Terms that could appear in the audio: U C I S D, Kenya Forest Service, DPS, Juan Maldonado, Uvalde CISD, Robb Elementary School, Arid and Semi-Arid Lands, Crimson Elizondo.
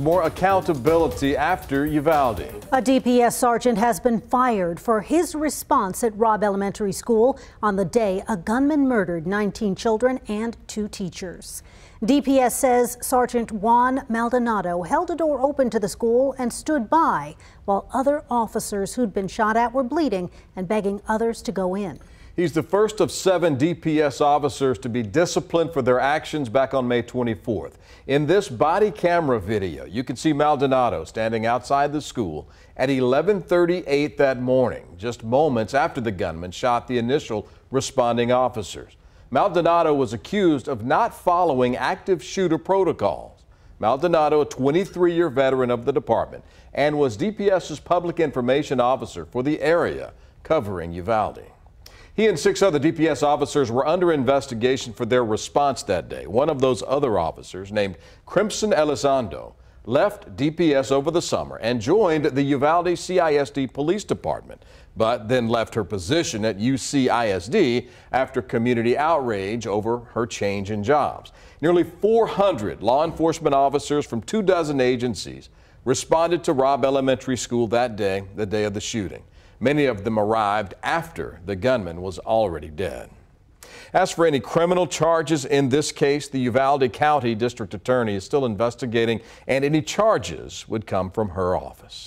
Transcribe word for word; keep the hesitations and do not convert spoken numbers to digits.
More accountability after Uvalde. A D P S sergeant has been fired for his response at Robb Elementary School on the day a gunman murdered nineteen children and two teachers. D P S says Sergeant Juan Maldonado held a door open to the school and stood by while other officers who'd been shot at were bleeding and begging others to go in. He's the first of seven D P S officers to be disciplined for their actions back on May twenty-fourth. In this body camera video, you can see Maldonado standing outside the school at eleven thirty-eight that morning, just moments after the gunman shot the initial responding officers. Maldonado was accused of not following active shooter protocols. Maldonado, a twenty-three-year veteran of the department, and was DPS's public information officer for the area covering Uvalde. He and six other D P S officers were under investigation for their response that day. One of those other officers, named Crimson Elizondo, left D P S over the summer and joined the Uvalde C I S D Police Department, but then left her position at U C I S D after community outrage over her change in jobs. Nearly four hundred law enforcement officers from two dozen agencies responded to Robb Elementary School that day, the day of the shooting. Many of them arrived after the gunman was already dead. As for any criminal charges in this case, the Uvalde County District Attorney is still investigating, and any charges would come from her office.